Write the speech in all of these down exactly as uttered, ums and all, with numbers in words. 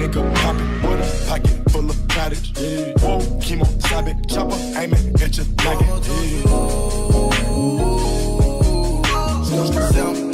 nigga poppin' with a pocket full of cottage. Yeah. Whoa, chemo, slap it, chopper, aim it, at your like it.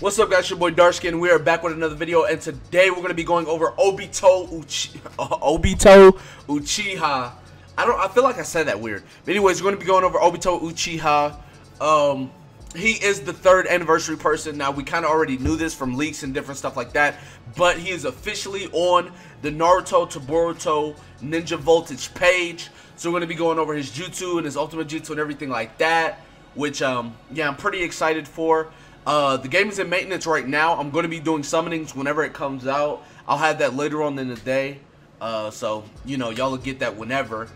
What's up guys, your boy Darkskin. We are back with another video, and today we're going to be going over Obito Uchiha. Obito Uchiha. I don't I feel like I said that weird. But anyways, we're going to be going over Obito Uchiha. Um he is the third anniversary person. Now, we kind of already knew this from leaks and different stuff like that, but he is officially on the Naruto to Boruto Ninja Voltage page. So we're going to be going over his jutsu and his ultimate jutsu and everything like that, which um yeah, I'm pretty excited for. Uh, the game is in maintenance right now. I'm going to be doing summonings whenever it comes out. I'll have that later on in the day. Uh, so, you know, y'all will get that whenever.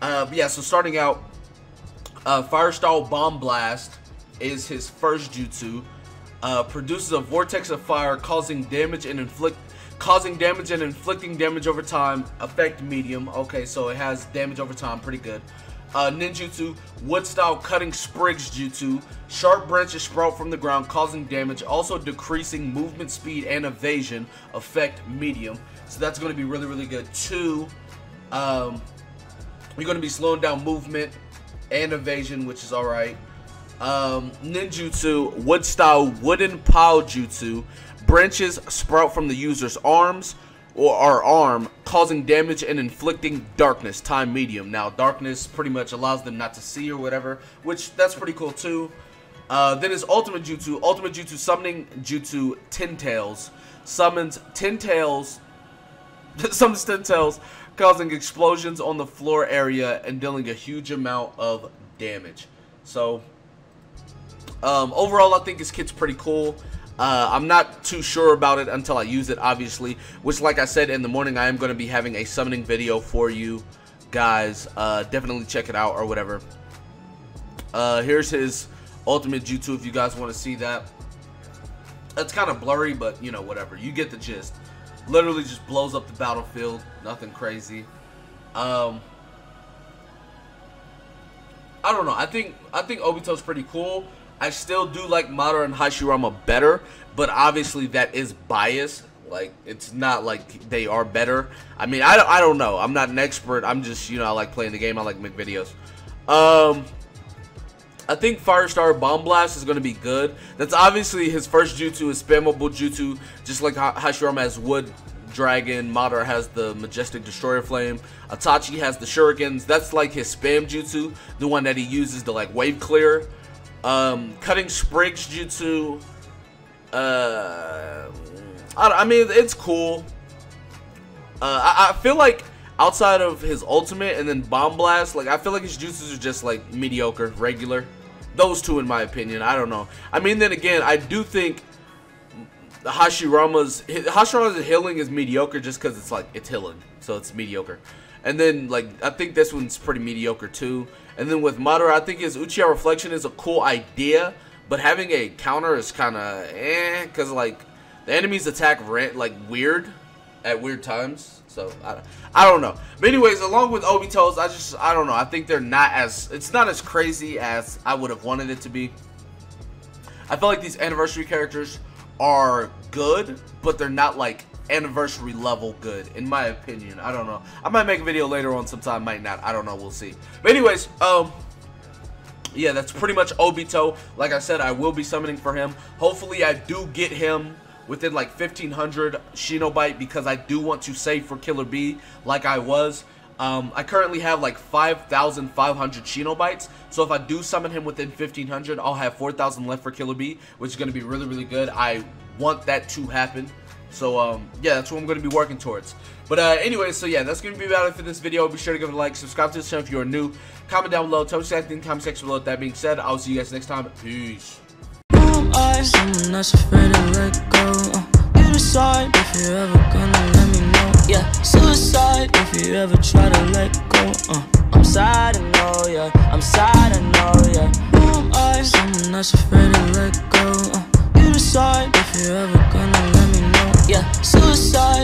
Uh, yeah, so starting out, uh, Firestyle Bomb Blast is his first jutsu. Uh, produces a vortex of fire, causing damage and inflict, causing damage and inflicting damage over time. Effect medium. Okay, so it has damage over time. Pretty good. Uh, ninjutsu, wood style cutting sprigs jutsu, sharp branches sprout from the ground, causing damage, also decreasing movement speed and evasion, effect medium. So that's going to be really, really good. Two, um, you're going to be slowing down movement and evasion, which is alright. Um, ninjutsu, wood style wooden pile jutsu, branches sprout from the user's arms, or our arm, causing damage and inflicting darkness, time medium. Now, darkness pretty much allows them not to see or whatever, which that's pretty cool too. Uh, then his ultimate jutsu, ultimate jutsu summoning jutsu, ten tails, summons ten tails, summons ten tails, causing explosions on the floor area and dealing a huge amount of damage. So, um, overall, I think this kit's pretty cool. Uh, I'm not too sure about it until I use it, obviously, which, like I said, in the morning, I am going to be having a summoning video for you guys. Uh, definitely check it out or whatever. Uh, here's his ultimate jutsu if you guys want to see that. It's kind of blurry, but, you know, whatever. You get the gist. Literally just blows up the battlefield. Nothing crazy. Um, I don't know. I think, I think Obito's pretty cool. I still do like Madara and Hashirama better, but obviously that is biased. Like, it's not like they are better. I mean, I don't, I don't know. I'm not an expert. I'm just, you know, I like playing the game. I like making videos. Um, I think Firestar Bomb Blast is going to be good. That's obviously his first jutsu, his spammable jutsu, just like Hashirama has Wood Dragon, Madara has the Majestic Destroyer Flame, Itachi has the Shurikens. That's like his spam jutsu, the one that he uses to, like, wave clear. Um, cutting sprigs jutsu, uh, I, I mean, it's cool. Uh, I, I feel like outside of his ultimate and then bomb blast, like, I feel like his jutsus are just, like, mediocre, regular. Those two, in my opinion, I don't know. I mean, then again, I do think Hashirama's, Hashirama's healing is mediocre just because it's, like, it's healing, so it's mediocre. And then, like, I think this one's pretty mediocre, too. And then with Madara, I think his Uchiha Reflection is a cool idea. But having a counter is kind of eh. Because, like, the enemies attack rant, like, weird at weird times. So, I, I don't know. But anyways, along with Obito's, I just, I don't know. I think they're not as, it's not as crazy as I would have wanted it to be. I feel like these anniversary characters are good, but they're not, like, anniversary level good, in my opinion. I don't know. I might make a video later on sometime, might not. I don't know. We'll see. But anyways, um yeah, that's pretty much Obito. Like I said, I will be summoning for him. Hopefully I do get him within like fifteen hundred Shinobite, because I do want to save for Killer B like I was. Um, I currently have like five thousand five hundred Shinobites, so if I do summon him within fifteen hundred, I'll have four thousand left for Killer B, which is going to be really, really good. I want that to happen. So, um, yeah, that's what I'm going to be working towards. But, uh, anyway, so, yeah, that's going to be about it for this video. Be sure to give it a like, subscribe to this channel if you are new, comment down below, tell me something in the comment section below. With that being said, I'll see you guys next time. Peace. Someone that's afraid to let go. You decide if you're ever gonna let me know. Yeah, suicide if you ever try to let go. Uh, I'm sad, I know, yeah. I'm sad, I know, yeah. Who am I? Someone that's afraid to let go. Uh, you decide if you're ever gonna let me know. Yeah, suicide.